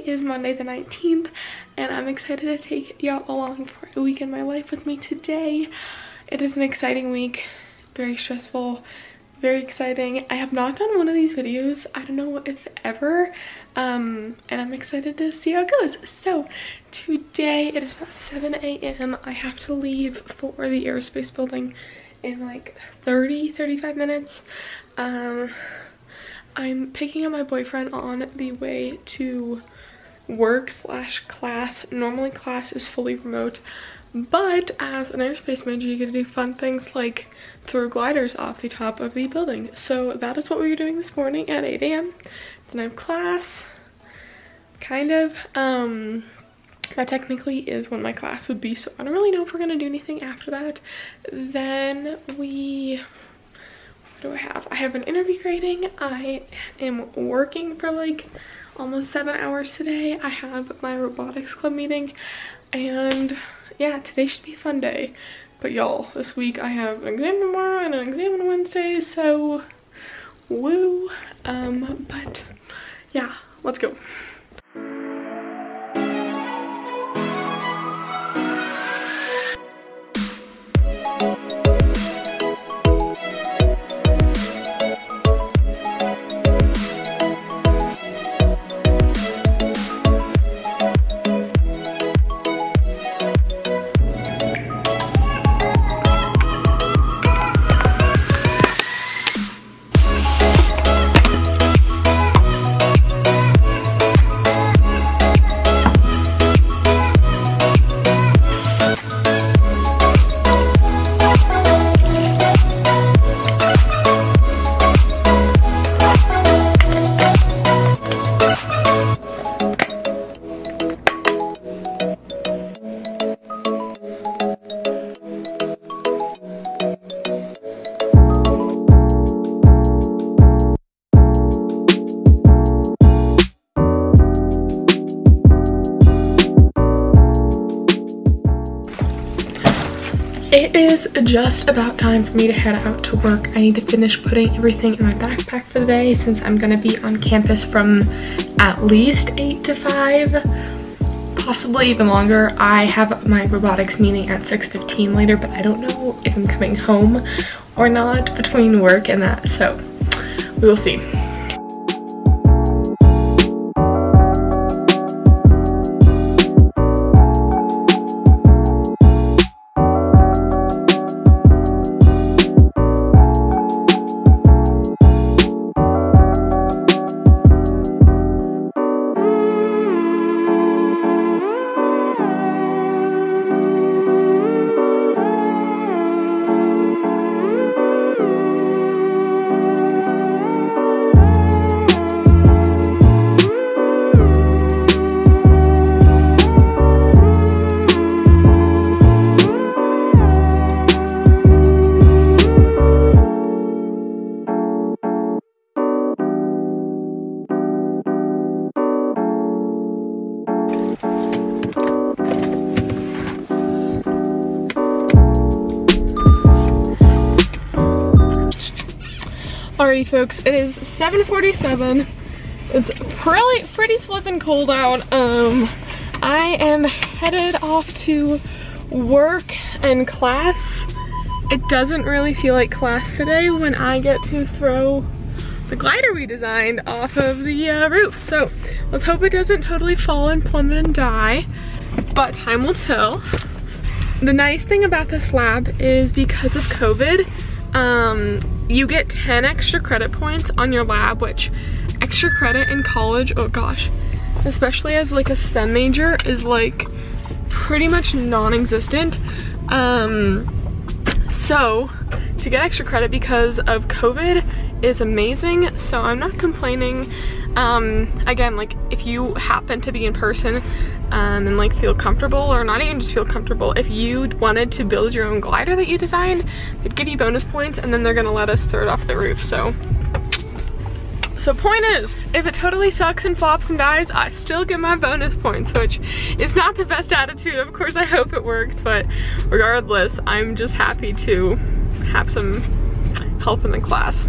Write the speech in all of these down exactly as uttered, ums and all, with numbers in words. Today is Monday the nineteenth, and I'm excited to take y'all along for a week in my life with me today. It is an exciting week, very stressful, very exciting. I have not done one of these videos, I don't know if ever, um, and I'm excited to see how it goes. So today it is about seven A M I have to leave for the aerospace building in like thirty, thirty-five minutes. Um, I'm picking up my boyfriend on the way to work slash class. Normally class is fully remote, but as an aerospace major, you get to do fun things like throw gliders off the top of the building. So that is what we were doing this morning at eight A M Then I have class, kind of. Um, that technically is when my class would be, so I don't really know if we're gonna do anything after that. Then we... do I have? I have an interview grading. I am working for like almost seven hours today. I have my robotics club meeting, and yeah, today should be a fun day. But y'all, this week I have an exam tomorrow and an exam on Wednesday, so woo. Um, but yeah, let's go. It is just about time for me to head out to work. I need to finish putting everything in my backpack for the day since I'm gonna be on campus from at least eight to five, possibly even longer. I have my robotics meeting at six fifteen later, but I don't know if I'm coming home or not between work and that, so we will see. Alrighty folks, it is seven forty-seven. It's pretty, pretty flippin' cold out. Um, I am headed off to work and class. It doesn't really feel like class today when I get to throw the glider we designed off of the uh, roof. So let's hope it doesn't totally fall and plummet and die, but time will tell. The nice thing about this lab is because of COVID, um, you get ten extra credit points on your lab, which extra credit in college, oh gosh, especially as like a STEM major, is like pretty much non-existent. Um, so to get extra credit because of COVID is amazing, so I'm not complaining. Um, again, like if you happen to be in person um, and like feel comfortable, or not even just feel comfortable, if you wanted to build your own glider that you designed, they'd give you bonus points, and then they're gonna let us throw it off the roof. So, so point is, if it totally sucks and flops and dies, I still get my bonus points, which is not the best attitude. Of course, I hope it works, but regardless, I'm just happy to have some help in the class.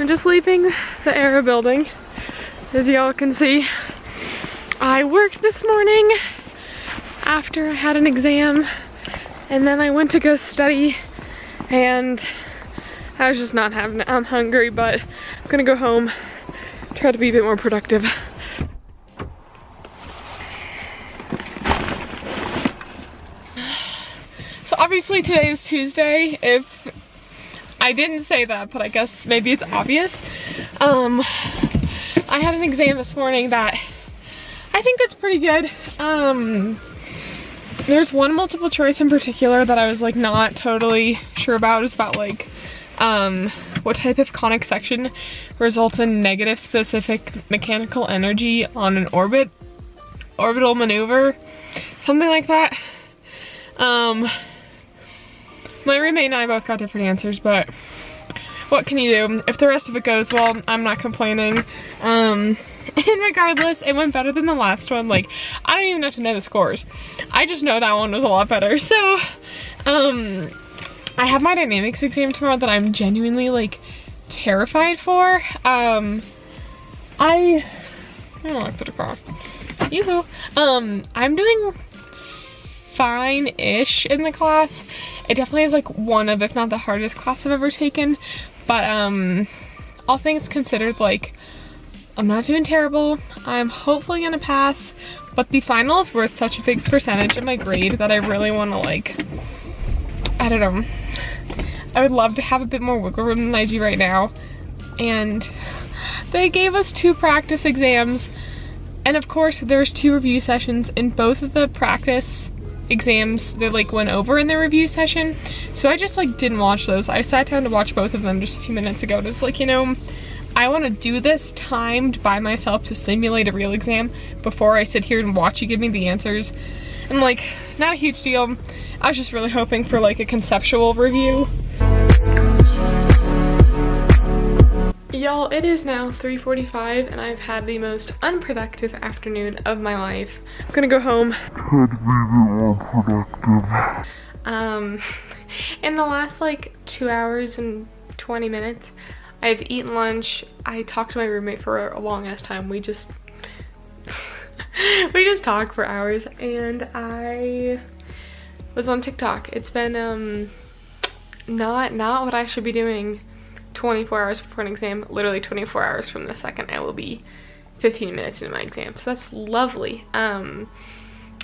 I'm just leaving the Air building. As y'all can see, I worked this morning after I had an exam, and then I went to go study, and I was just not having it. I'm hungry, but I'm gonna go home, try to be a bit more productive. So obviously today is Tuesday. If I didn't say that, but I guess maybe it's obvious. Um, I had an exam this morning that I think was pretty good. Um, there's one multiple choice in particular that I was like not totally sure about. It's about like um, what type of conic section results in negative specific mechanical energy on an orbit, orbital maneuver, something like that. Um, my roommate and I both got different answers, but what can you do? If the rest of it goes well, I'm not complaining. Um, and regardless, it went better than the last one. Like, I don't even have to know the scores. I just know that one was a lot better. So, um, I have my Dynamics exam tomorrow that I'm genuinely, like, terrified for. Um, I, I don't like the decor. Yoo-hoo. Um, I'm doing fine-ish in the class. It definitely is like one of, if not the hardest class I've ever taken, but um, all things considered, like, I'm not doing terrible. I'm hopefully gonna pass, but the final is worth such a big percentage of my grade that I really wanna, like, I don't know. I would love to have a bit more wiggle room than I do right now. And they gave us two practice exams, and of course there's two review sessions. In both of the practice exams, they like went over in the review session, so I just like didn't watch those. I sat down to watch both of them just a few minutes ago, and it's like, you know, I want to do this timed by myself to simulate a real exam before I sit here and watch you give me the answers. And like, not a huge deal. I was just really hoping for like a conceptual review. Y'all, it is now three forty-five and I've had the most unproductive afternoon of my life. I'm gonna go home. Could be more productive. Um, in the last like two hours and twenty minutes, I've eaten lunch. I talked to my roommate for a long ass time. We just, we just talked for hours, and I was on TikTok. It's been um, not, not what I should be doing. twenty-four hours before an exam, literally twenty-four hours from the second I will be fifteen minutes into my exam, so that's lovely. Um,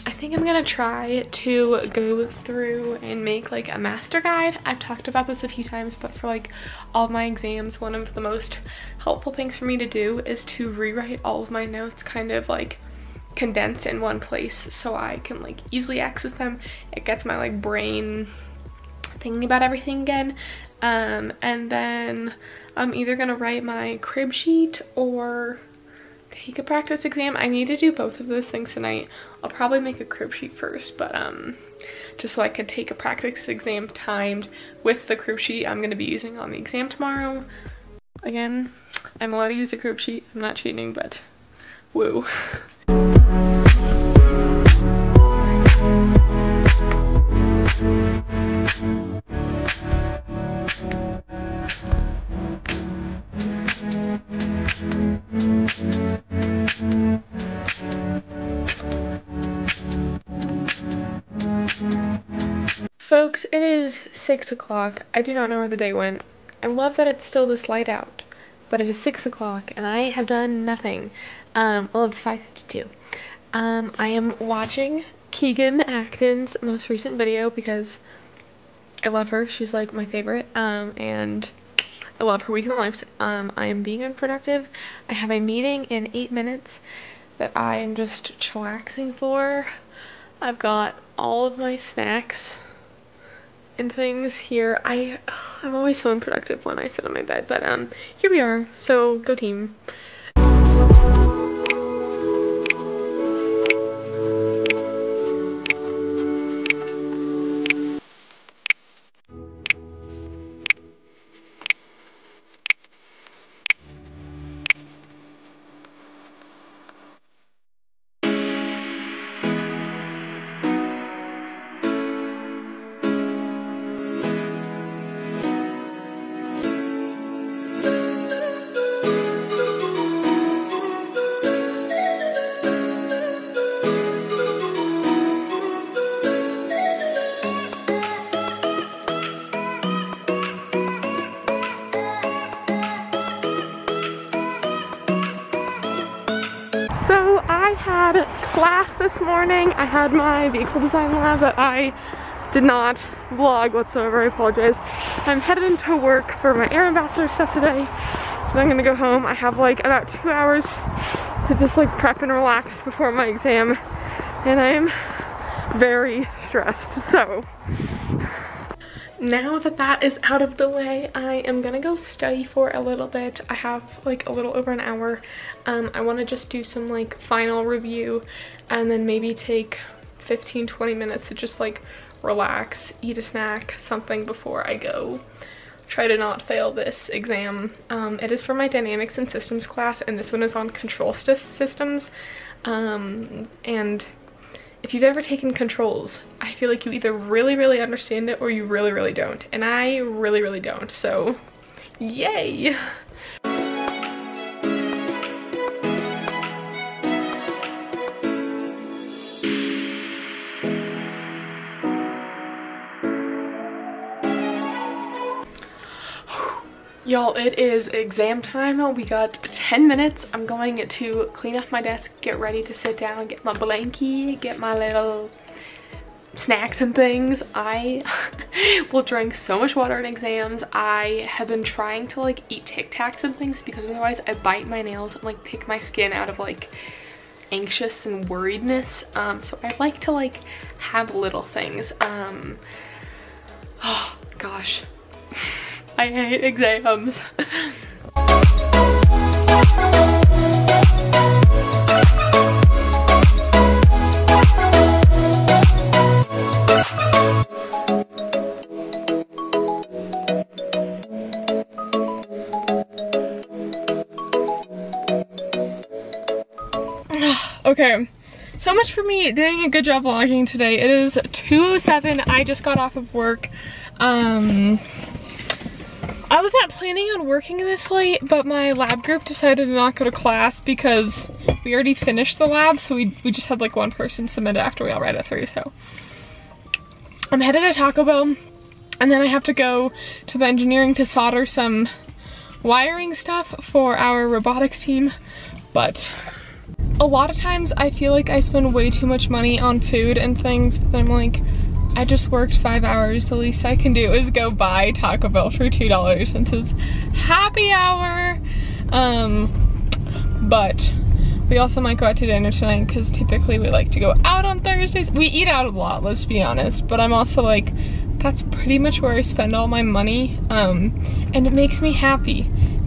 I think I'm gonna try to go through and make like a master guide. I've talked about this a few times, but for like all my exams, one of the most helpful things for me to do is to rewrite all of my notes kind of like condensed in one place so I can like easily access them. It gets my like brain thinking about everything again. Um, and then I'm either gonna write my crib sheet or take a practice exam. I need to do both of those things tonight. I'll probably make a crib sheet first, but um, just so I could take a practice exam timed with the crib sheet I'm gonna be using on the exam tomorrow. Again, I'm allowed to use a crib sheet. I'm not cheating, but woo. Folks, it is six o'clock. I do not know where the day went. I love that it's still this light out, but it is six o'clock and I have done nothing. Um, well, it's five fifty-two. Um, I am watching Keegan Acton's most recent video because I love her. She's like my favorite, um, and I love her weekend lives. Um, I am being unproductive. I have a meeting in eight minutes that I am just chillaxing for. I've got all of my snacks and things here. I, I'm always so unproductive when I sit on my bed, but um, here we are. So go team. Thank you. had class this morning. I had my vehicle design lab that I did not vlog whatsoever, I apologize. I'm headed into work for my Air Ambassador stuff today. Then I'm gonna go home. I have like about two hours to just like prep and relax before my exam. And I'm very stressed, so. Now that that is out of the way, I am gonna go study for a little bit. I have like a little over an hour. Um, I wanna just do some like final review and then maybe take fifteen to twenty minutes to just like relax, eat a snack, something before I go try to not fail this exam. Um, it is for my Dynamics and Systems class, and this one is on Control Systems. Um, and if you've ever taken controls, I feel like you either really, really understand it or you really, really don't. And I really, really don't, so yay! Y'all, it is exam time. We got ten minutes. I'm going to clean up my desk, get ready to sit down, get my blankie, get my little snacks and things. I will drink so much water in exams. I have been trying to like eat Tic Tacs and things because otherwise I bite my nails and like pick my skin out of like anxious and worriedness. Um, so I like to like have little things. Um, oh gosh. I hate exams. Okay, so much for me doing a good job vlogging today. It is two oh seven. I just got off of work. Um... I was not planning on working this late, but my lab group decided to not go to class because we already finished the lab, so we, we just had like one person submit it after we all read it through, so. I'm headed to Taco Bell, and then I have to go to the engineering to solder some wiring stuff for our robotics team, but a lot of times I feel like I spend way too much money on food and things, but then I'm like, I just worked five hours. The least I can do is go buy Taco Bell for two dollars since it's happy hour. Um, but we also might go out to dinner tonight because typically we like to go out on Thursdays. We eat out a lot, let's be honest. But I'm also like, that's pretty much where I spend all my money. Um, and it makes me happy.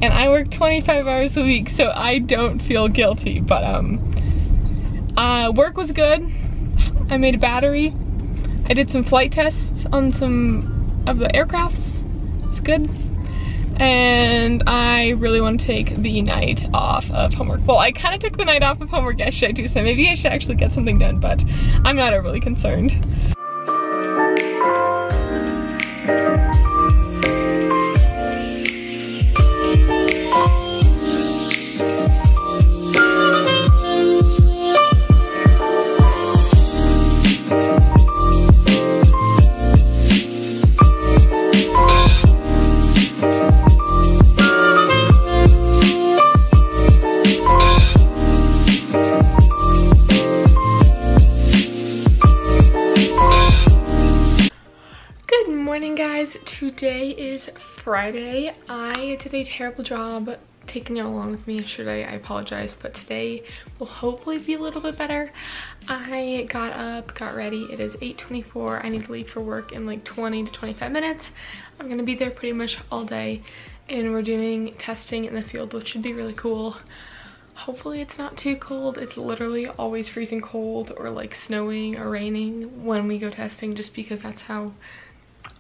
And I work twenty-five hours a week, so I don't feel guilty. But um, uh, work was good. I made a battery. I did some flight tests on some of the aircrafts. It's good. And I really want to take the night off of homework. Well, I kind of took the night off of homework yesterday too, so maybe I should actually get something done, but I'm not overly concerned. Today is Friday. I did a terrible job taking y'all along with me yesterday. I apologize, but today will hopefully be a little bit better. I got up, got ready. It is eight twenty-four. I need to leave for work in like twenty to twenty-five minutes. I'm gonna be there pretty much all day, and we're doing testing in the field, which should be really cool. Hopefully it's not too cold. It's literally always freezing cold or like snowing or raining when we go testing, just because that's how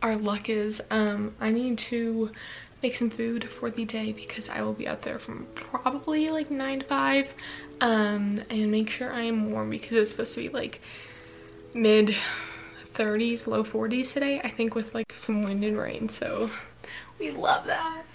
our luck is. um, I need to make some food for the day because I will be out there from probably like nine to five, um, and make sure I am warm because it's supposed to be like mid thirties, low forties today, I think, with like some wind and rain, so we love that.